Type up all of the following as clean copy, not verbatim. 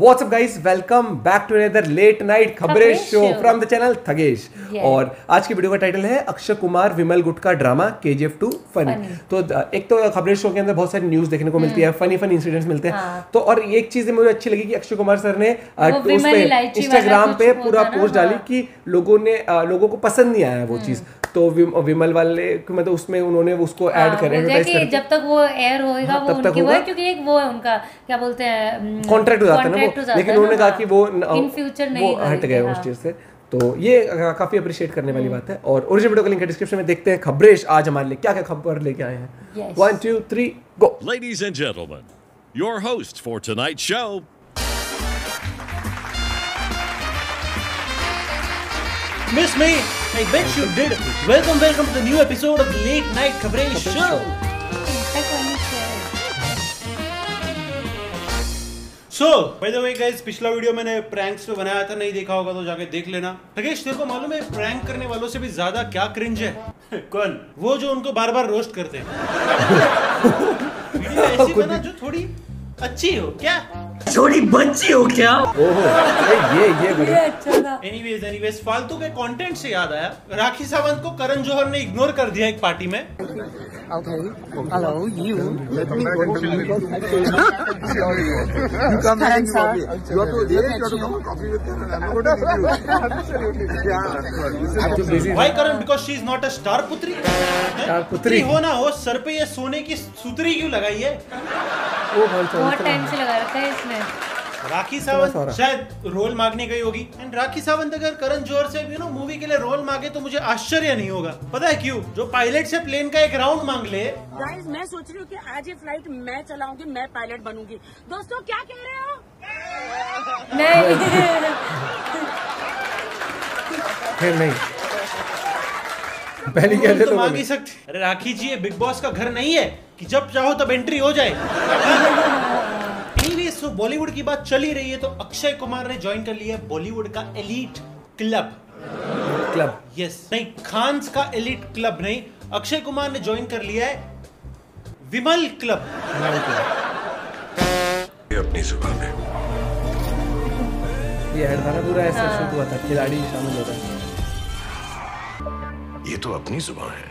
WhatsApp guys, welcome back to another late night खबरें show from the channel थगेश। और आज की वीडियो का टाइटल है अक्षय कुमार विमल गुट का ड्रामा केजीएफ 2 फनी। तो एक तो खबरें शो के अंदर बहुत सारी न्यूज देखने को मिलती है, फनी फनी इंसिडेंट्स मिलते हैं। तो और एक चीज मुझे अच्छी लगी कि अक्षय कुमार सर ने इंस्टाग्राम पे पूरा पोस्ट डाली कि लोगों को पसंद नहीं आया वो चीज। तो विमल वाले मतलब उसमें उन्होंने उसको ऐड करें कि जब तक वो एयर होएगा वो उनकी वो, क्योंकि एक वो है उनका क्या बोलते हैं कॉन्ट्रैक्ट हो जाता है ना वो, लेकिन उन्होंने कहा कि वो इन फ्यूचर नहीं हट गए उस चीज से। तो ये काफी अप्रिशिएट करने वाली बात है। और ओरिजिनल वीडियो का लिंक है डिस्क्रिप्शन में। देखते हैं खबरेश आज हमारे लिए क्या क्या खबर लेके आए हैं। 1 2 3 go. Ladies and gentleman, your host for tonight show Miss me? I bet you did. Welcome, welcome to the new episode of the Late Night Khabre Show. So, by the way guys, पिछला video मैंने pranks पे बनाया था, नहीं देखा होगा तो जाके देख लेना। थगेश, तेरे को मालूम है प्रैंक करने वालों से भी ज्यादा क्या क्रिंज है? कौन? वो जो उनको बार बार रोस्ट करते हैं। ऐसी बना जो थोड़ी अच्छी हो क्या? छोटी बच्ची हो क्या? ओहो, ये अच्छा था। एनीवेज फालतू के कंटेंट से याद आया, राखी सावंत को करण जौहर ने इग्नोर कर दिया एक पार्टी में। Okay, hello you. Let me go to you come and sorry. You have to come coffee with Karan. I'm going to you. Absolutely. Yeah. Why Karan? Because she is not a star putri. Star putri हो ना हो, sir पे ये सोने की सुतरी क्यों लगाई है? बहुत टाइम से लगा रखा है इसमें। राखी सावंत शायद रोल मांगने गई होगी। एंड राखी सावंत अगर करण जौहर से यू नो मूवी के लिए रोल मांगे तो मुझे आश्चर्य नहीं होगा। पता है क्यों? जो पायलट से प्लेन का एक राउंड मांग ले। गाइस, मैं सोच रही हूँ कि आज ये फ्लाइट मैं चलाऊंगी, मैं पायलट बनूंगी। दोस्तों क्या कह रहे हो? नहीं पहली तो मांग ही सकते। अरे राखी जी, ये बिग बॉस का घर नहीं है कि जब चाहो तब एंट्री हो जाए। तो बॉलीवुड की बात चली रही है तो अक्षय कुमार ने ज्वाइन कर लिया है बॉलीवुड का एलीट क्लब। यस, नहीं खान्स का एलीट क्लब नहीं, अक्षय कुमार ने ज्वाइन कर लिया है विमल क्लब। अपनी सुबह में ये पूरा ऐसा शूट हुआ था, खिलाड़ी शामिल होता है। ये तो अपनी जुबान है,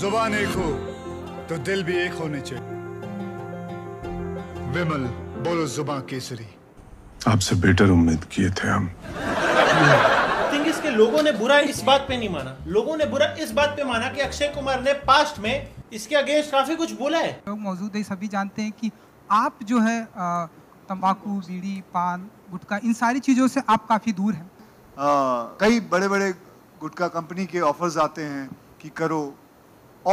जुबान एक हो तो दिल भी एक होने चाहिए। विमल बोलो जुबान केसरी, आपसे बेटर उम्मीद किए थे हम। थिंग इज के लोगों ने बुरा इस बात पे नहीं माना, लोगों ने बुरा इस बात पे माना कि अक्षय कुमार ने पास्ट में इसके अगेंस्ट काफी कुछ बोला है। लोग मौजूद है सभी जानते हैं कि आप जो है तंबाकू, बीड़ी, पान, गुटखा, इन सारी चीजों से आप काफी दूर हैं। कई बड़े बड़े गुटखा कंपनी के ऑफर्स आते हैं कि करो,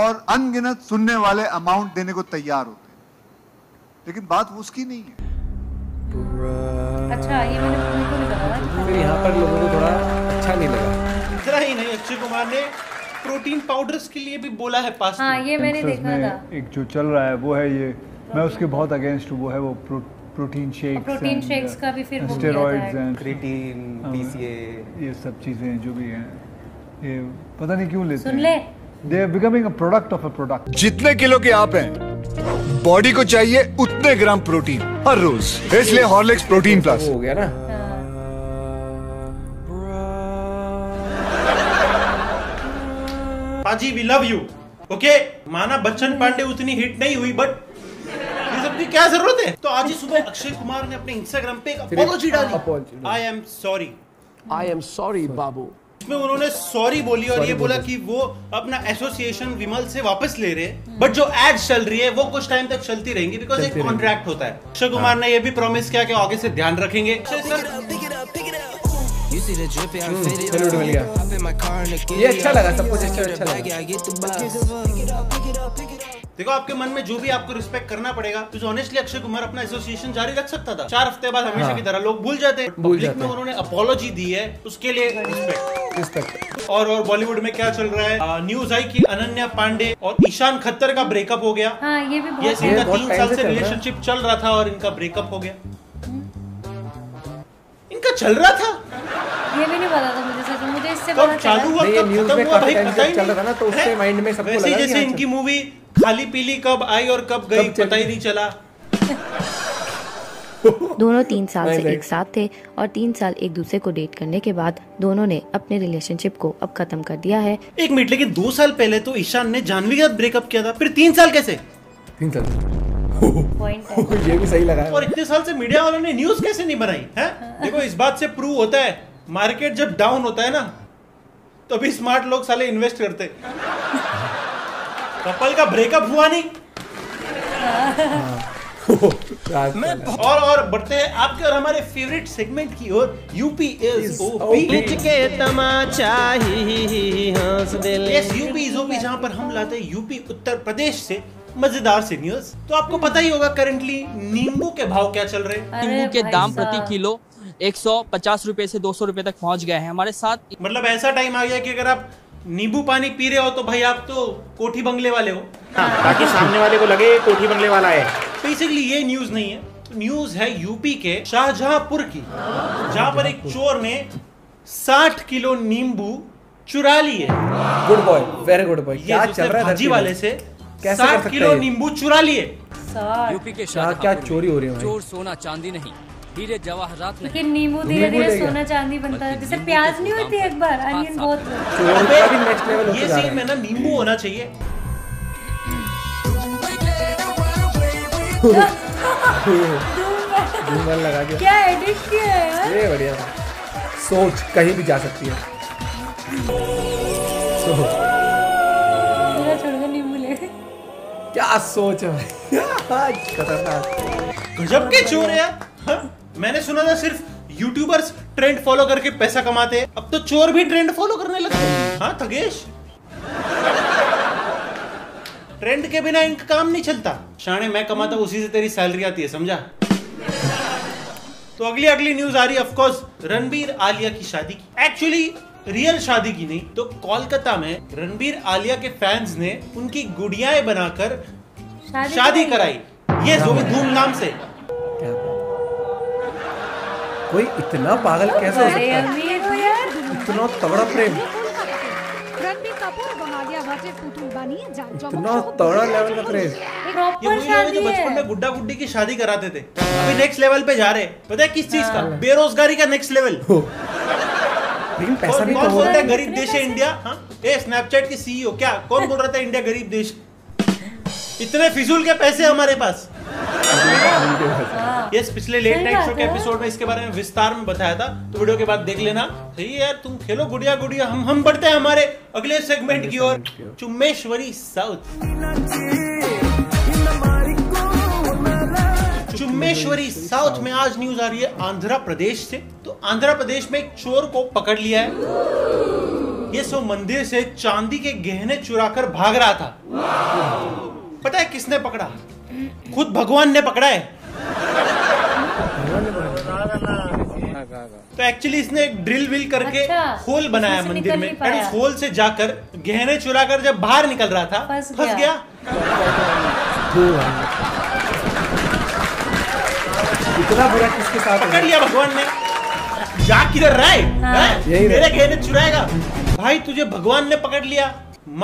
और अनगिनत सुनने वाले अमाउंट देने को तैयार होते, लेकिन बात वो उसकी नहीं है। अच्छा, ये मैंने उनको नहीं बताया। फिर यहाँ पर लोगों को थोड़ा अच्छा नहीं लगा। इतना ही नहीं, अक्षय कुमार ने प्रोटीन पाउडर्स के लिए भी बोला है पास्ट। हाँ, ये मैंने देखा था। एक जो चल रहा है वो है ये, मैं उसके बहुत अगेंस्ट हूँ, वो है वो प्रोटीन शेक्स का भी, फिर स्टेरॉइड्स एंड क्रिएटिन, पीसीए, ये सब चीजें जो भी हैं, ये पता नहीं क्यों लेते हैं। सुन ले, they are becoming a product of a product. जितने किलो के आप हैं, बॉडी को चाहिए उतने ग्राम प्रोटीन हर रोज, इसलिए हॉर्लिक्स प्रोटीन प्लस हो गया ना। पाजी वी लव यू, ओके। माना बच्चन पांडे उतनी हिट नहीं हुई, बट ये सबकी क्या जरूरत है? तो आज ही सुबह अक्षय कुमार ने अपने इंस्टाग्राम पे एक अपॉलॉजी डाली, आई एम सॉरी बाबू। इसमें उन्होंने सॉरी बोली और ये बोला कि वो अपना एसोसिएशन विमल से वापस ले रहे हैं, बट जो एड्स चल रही है वो कुछ टाइम तक चलती रहेंगी, बिकॉज एक कॉन्ट्रैक्ट होता है। अक्षय कुमार ने ये भी प्रॉमिस किया कि आगे से ध्यान रखेंगे। ये अच्छा लगा, सब कुछ अच्छा लगा। देखो, आपके मन में जो भी आपको रिस्पेक्ट करना पड़ेगा, तो ऑनेस्टली अक्षय कुमार अपना एसोसिएशन जारी रख सकता था। 4 हफ्ते बाद हमेशा की तरह लोग भूल जाते हैं, पब्लिक में उन्होंने अपॉलॉजी दी है, उसके लिए रिस्पेक्ट। और बॉलीवुड में क्या चल रहा है, न्यूज आई कि अनन्या पांडे और ईशान खट्टर का ब्रेकअप हो गया। हाँ, ये भी बहुत, ये इनका 3 साल से रिलेशनशिप चल रहा था और इनका ब्रेकअप हो गया। इनका चल रहा था, ये भी नहीं पता था मुझे इससे चालू हुआ कब खत्म हुआ भाई पता ही नहीं। जैसे इनकी मूवी खाली पीली कब आई और कब गई पता ही नहीं चला। दोनों 3 साल से एक साथ थे और 3 साल एक दूसरे को डेट करने के बाद दोनों ने अपने रिलेशनशिप को अब खत्म कर दिया है। एक मिनट, लेकिन 2 साल पहले तो ईशान ने जानवी के साथ ब्रेकअप किया था, फिर 3 साल कैसे? 3 साल पॉइंट ये भी सही लगा। और इतने साल से मीडिया वालों ने न्यूज कैसे नहीं बनाई है? देखो, इस बात से प्रूव होता है मार्केट जब डाउन होता है ना तो अभी स्मार्ट लोग साले इन्वेस्ट करते। कपल का ब्रेकअप हुआ नहीं। और बढ़ते हैं आपके और हमारे फेवरेट सेगमेंट की ओर। यूपी इज ओपी, जहाँ पर हम लाते हैं यूपी उत्तर प्रदेश से मजेदार सी न्यूज। तो आपको पता ही होगा करंटली नींबू के भाव क्या चल रहे हैं। नींबू के दाम प्रति किलो 150 रुपए से 200 रुपए तक पहुँच गए हैं। हमारे साथ मतलब ऐसा टाइम आ गया कि अगर आप नींबू पानी पी रहे हो तो भाई आप तो कोठी बंगले वाले हो। हाँ, ताकि सामने वाले को लगे कोठी बंगले वाला है। बेसिकली ये न्यूज नहीं है, न्यूज है यूपी के शाहजहांपुर की, जहाँ पर एक चोर ने 60 किलो नींबू चुरा लिए। Good boy, very good boy. क्या चल रहा है? भाजी वाले से 60 किलो नींबू चुरा लिए। यूपी के क्या चोरी हो रही है? चोर सोना चांदी नहीं, हीरे जवाहरात नहीं, नींबू धीरे धीरे सोना चांदी बनता है। जैसे प्याज नहीं होती एक बार, अनियन बहुत। ये सीन में ना नींबू होना चाहिए। लगा क्या एडिट किया है? ये बढ़िया, सोच कहीं भी जा सकती है। क्या सोच है, खतरनाक, गजब के चोर है। मैंने सुना था सिर्फ यूट्यूबर्स ट्रेंड फॉलो करके पैसा कमाते हैं, अब तो चोर भी ट्रेंड फॉलो करने लगे। हाँ थगेश, ट्रेंड के बिना इनका काम नहीं चलता। शाने मैं कमाता हूँ, उसी से तेरी सैलरी आती है, समझा? तो अगली न्यूज आ रही है, ऑफ कोर्स रणबीर आलिया की शादी की। एक्चुअली रियल शादी की नहीं, तो कोलकाता में रणबीर आलिया के फैंस ने उनकी गुड़ियाएं बनाकर शादी कराई। ये जो भी धूमधाम से, कोई इतना पागल कैसे हो सकता है? इतना तगड़ा प्रेम, इतना तगड़ा लेवल का प्रेम। ये वही है जो बचपन में गुड्डा गुड्डी की शादी कराते थे, अभी नेक्स्ट लेवल पे जा रहे हैं। पता है किस चीज का? बेरोजगारी का नेक्स्ट लेवल। लेकिन पैसा भी तो होता है। गरीब देश है इंडिया। हाँ, ए स्नैपचैट की सीईओ, क्या कौन बोल रहा था इंडिया गरीब देश? इतने फिजूल के पैसे हमारे पास। यस, पिछले लेट नाइट शो के एपिसोड में इसके बारे में विस्तार में बताया था, तो वीडियो के बाद देख लेना। सही है, तुम खेलो गुड़िया गुड़िया। हम बढ़ते हैं हमारे अगले सेगमेंट की ओर, चुम्मेश्वरी साउथ। चुम्मेश्वरी साउथ में आज न्यूज आ रही है आंध्र प्रदेश से। तो आंध्र प्रदेश में एक चोर को पकड़ लिया है। ये सो मंदिर से चांदी के गहने चुरा कर भाग रहा था। पता है किसने पकड़ा? खुद भगवान ने पकड़ा है। तो एक्चुअली इसने एक ड्रिल विल करके होल बनाया मंदिर में, और उस होल से जाकर गहने चुरा कर जब बाहर निकल रहा था फंस गया। इतना बुरा किसके साथ? पकड़ लिया भगवान ने। जा किधर रहा है? मेरे गहने चुराएगा? भाई तुझे भगवान ने पकड़ लिया,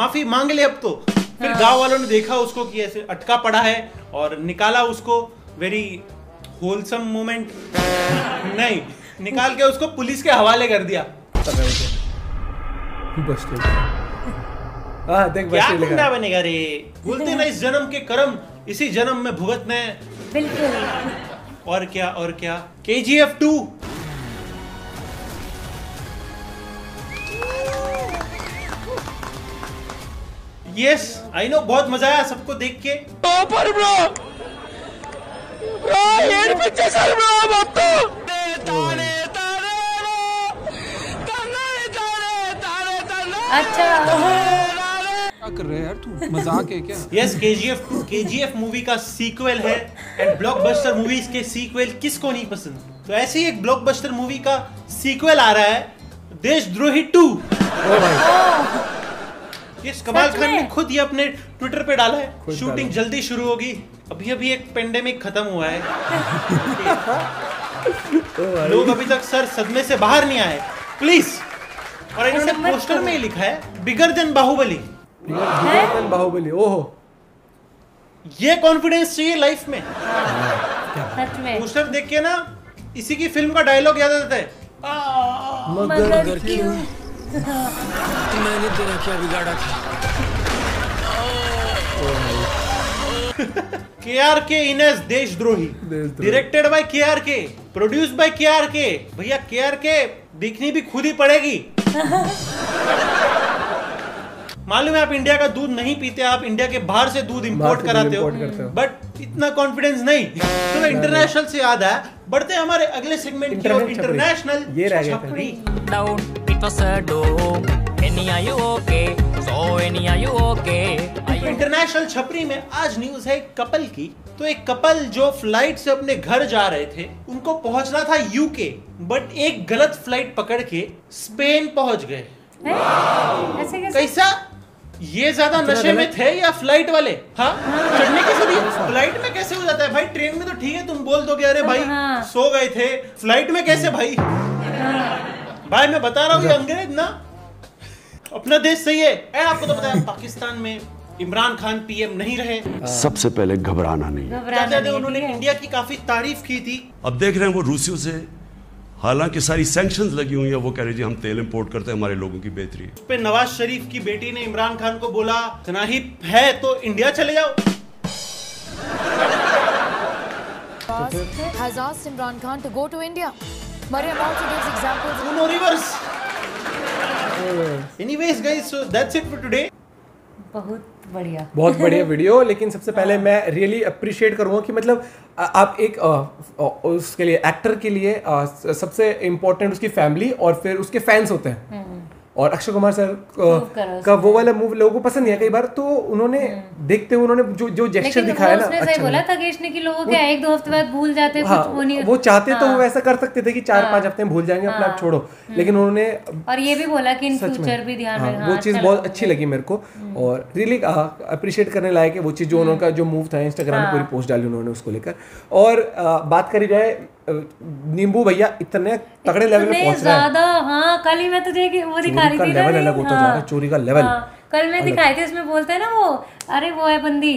माफी मांग ले अब तो। फिर गांव वालों ने देखा उसको कि ऐसे अटका पड़ा है और निकाला उसको। Very wholesome moment. नहीं, निकाल के उसको पुलिस के हवाले कर दिया। देख क्या गुंडा बनेगा रे? बोलते ना, इस जन्म के कर्म इसी जन्म में भुगतने। बिल्कुल। और क्या, और क्या। KGF 2 यस, आई नो, बहुत मजा आया सबको देख के। टॉपर ब्रो, हेड पे चसल ब्रो। अब तो तारे तारे तारे तारे तारे। अच्छा क्या कर रहे यार तू? मजाक है क्या? यस, KGF मूवी का सीक्वल है। एंड ब्लॉकबस्टर मूवीज के सीक्वल किसको नहीं पसंद? तो ऐसे ही एक ब्लॉकबस्टर मूवी का सीक्वल आ रहा है, देशद्रोही 2। ये कमाल खान ने खुद ही अपने ट्विटर पे डाला है। शूटिंग जल्दी शुरू होगी, अभी अभी एक पेंडेमिक खत्म हुआ है। लोग अभी तक सर सदमे से बाहर नहीं आए, प्लीज। और इन्होंने पोस्टर में ही लिखा है, bigger than Baahubali. Bigger than Baahubali, ओहो, ये कॉन्फिडेंस चाहिए लाइफ में। सच में पोस्टर देख के ना इसी की फिल्म का डायलॉग याद आता है, मगर क्यों मैंने तेरा क्या बिगाड़ा था। KRK इनेस Deshdrohi, directed by KRK, produce by KRK। भैया KRK दिखनी भी खुद ही पड़ेगी। मालूम है आप इंडिया का दूध नहीं पीते, आप इंडिया के बाहर से दूध इंपोर्ट कराते हो, बट इतना कॉन्फिडेंस नहीं। तो इंटरनेशनल से याद है, बढ़ते हमारे अगले सेगमेंट की ओर, इंटरनेशनल छपरी। तो इंटरनेशनल छपरी में आज न्यूज है एक कपल की। तो एक कपल जो फ्लाइट से अपने घर जा रहे थे, उनको पहुंचना था यूके, बट एक गलत फ्लाइट पकड़ के स्पेन पहुंच गए। कैसा? ये ज्यादा नशे में थे या फ्लाइट वाले? हाँ, चढ़ने के समय फ्लाइट में कैसे हो जाता है भाई? ट्रेन में तो ठीक है, तुम बोल दोगे अरे भाई सो गए थे, फ्लाइट में कैसे भाई? भाई मैं बता रहा हूँ ये अंग्रेज ना अपना देश सही है। आपको तो पता है पाकिस्तान में इमरान खान पीएम नहीं रहे। सबसे पहले घबराना नहीं। उन्होंने इंडिया की काफी तारीफ की थी। अब देख रहे हैं वो रूसियों से, हालांकि सारी सैंक्शंस लगी हुई है, वो कह रहे जी हम तेल इंपोर्ट करते हैं, हमारे लोगों की बेहतरी। उस पे नवाज शरीफ की बेटी ने इमरान खान को बोला, इतना ही है तो इंडिया चले जाओ। Imran Khan to go to India. Anyways guys, so that's it for today. बहुत बढ़िया वीडियो। लेकिन सबसे पहले मैं रियली अप्रिशिएट करूँगा कि मतलब आप एक उसके लिए एक्टर के लिए सबसे इम्पोर्टेंट उसकी फैमिली और फिर उसके फैंस होते हैं। और अक्षय कुमार सर का वो वाला मूव लोगों को पसंद नहीं है कई बार, तो उन्होंने देखते हुए उन्होंने जो जो जेस्चर दिखाया ना, अच्छा बोला थकेश ने कि लोगों क्या एक दो हफ्ते बाद भूल जाते हैं, कुछ वो नहीं, वो चाहते तो वो ऐसा कर सकते थे कि 4-5 हफ्ते में भूल जाएंगे अपना, आप छोड़ो, लेकिन उन्होंने और ये भी बोला कि इन फ्यूचर भी ध्यान रखना। वो चीज बहुत अच्छी लगी मेरे को और रियली अप्रिशिएट करने लायक है वो चीज, जो उनका जो मूव था इंस्टाग्राम पर पूरी पोस्ट डाली उन्होंने उसको लेकर। और बात करी जाए नींबू भैया इतने तगड़े लेवल पे पहुंच रहा है ज़्यादा। हाँ, कल ही मैं तुझे वो दिखा रही थी, लेवल अलग होता जा रहा है चोरी का लेवल। कल मैं दिखाई थी, उसमें बोलता है ना वो, अरे वो है बंदी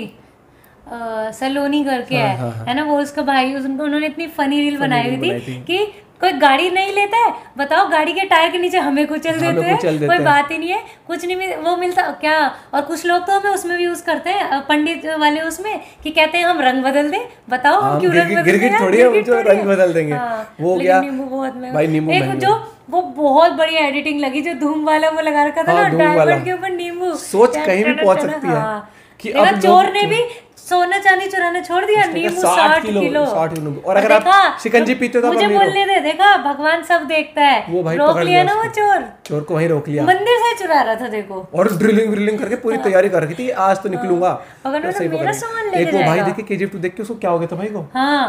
सलोनी करके है ना, वो उसका भाई, उन्होंने इतनी फनी रील बनाई हुई थी कि कोई गाड़ी नहीं लेता है, बताओ गाड़ी के टायर के नीचे हमें कुचल देते हैं, कोई बात ही नहीं है, कुछ नहीं वो मिलता क्या। और कुछ लोग तो हमें उसमें भी यूज करते हैं पंडित वाले उसमें, कि कहते हैं हम रंग बदल दें, बताओ हम क्यों रंग बदल देंगे। वो क्या भाई नींबू, जो वो बहुत बढ़िया एडिटिंग लगी, जो धूम वाला वो लगा रखा था ना डायमंड के ऊपर नींबू, सोच कहीं भी पहुंच सकती है। चोर ने भी सोना चांदी चुराना छोड़ दिया, नींबू 60 किलो। और अगर आप शिकंजी पीते तो मुझे बोलने दे, देखा भगवान सब देखता है, रोक लिया ना वो चोर को वहीं रोक लिया, मंदिर से चुरा रहा था देखो, और ड्रिलिंग करके पूरी तैयारी कर रखी थी, आज तो निकलूंगा। एक वो भाई देखे KGF 2 देख के उसको क्या हो गया था भाई को, हाँ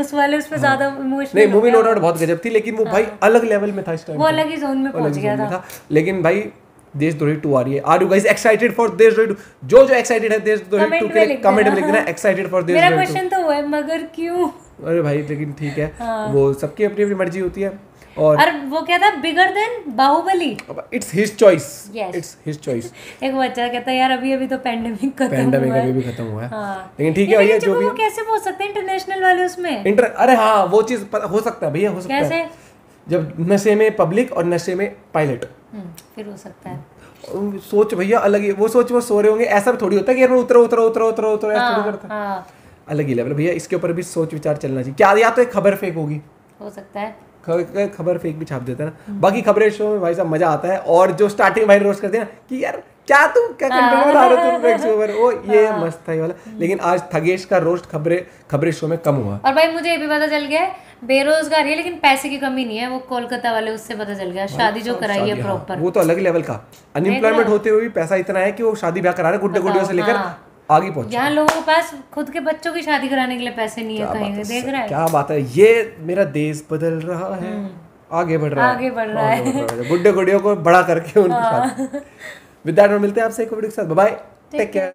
उस वाले उस पे ज्यादा इमोशनल, मूवी नो डाउट बहुत गजब थी, लेकिन वो भाई अलग लेवल में था इस टाइम, वो अलग ही जोन में पहुंच गया था। लेकिन भाई देशद्रोही 2 आ रही है, are you guys excited for Deshdrohi 2? जो एक्साइटेड है देशद्रोही 2 के लिए कमेंट में लिख देना, एक्साइटेड फॉर देशद्रोही 2। मेरा क्वेश्चन तो वो है मगर क्यों? अरे भाई लेकिन ठीक है, वो सबकी अपनी अपनी मर्जी होती है। और वो क्या था, bigger than Baahubali, it's his choice, it's his choice. एक बच्चा कहता है यार अभी तो पेंडेमिक खत्म हुआ है, लेकिन ठीक है भैया जो भी, वो कैसे पहुंच सकते हैं इंटरनेशनल वाले उसमें? अरे हाँ वो चीज हो सकता है भैया, हो सकता है जब नशे में पब्लिक और नशे में पायलट, फिर हो सकता है। सोच भैया अलग ही, वो सोच वो सो रहे होंगे, ऐसा भी थोड़ी होता है कि यार उतरो ऐसा करता है, अलग ही लेवल भैया। इसके ऊपर भी सोच विचार चलना चाहिए क्या, या तो एक खबर फेक होगी, हो सकता है खबर फेक भी छाप देता है ना। बाकी खबरें शो में भाई साहब मजा आता है, और जो स्टार्टिंग भाई रोस्ट करते हैं ना कि यार क्या तुम क्या कंट्रोल आ रहे हो तुम ब्रेक्स ओवर, वो ये मस्त था ये वाला। लेकिन आज थगेश का रोस्ट खबरें शो में कम हुआ। और भाई मुझे ये भी पता चल गया बेरोजगारी है लेकिन पैसे की कमी नहीं है, वो कोलकाता वाले उससे पता चल गया, शादी जो कराई है प्रॉपर, वो तो अलग लेवल का। अनएम्प्लॉयमेंट होते हुए भी पैसा इतना है कि वो शादी ब्याह करा रहे गुड्डे गुड्डियों से लेकर आगे पहुंचे। यहाँ लोगों के पास खुद के बच्चों की शादी कराने के लिए पैसे नहीं है कहीं, देख रहा है क्या बात है। ये मेरा देश बदल रहा है, आगे बढ़ रहा है गुड्डे गुड्डियों को बड़ा करके उनके साथ। विद दैट मिलते हैं आपसे एक वीडियो के साथ, बाय बाय, टेक केयर।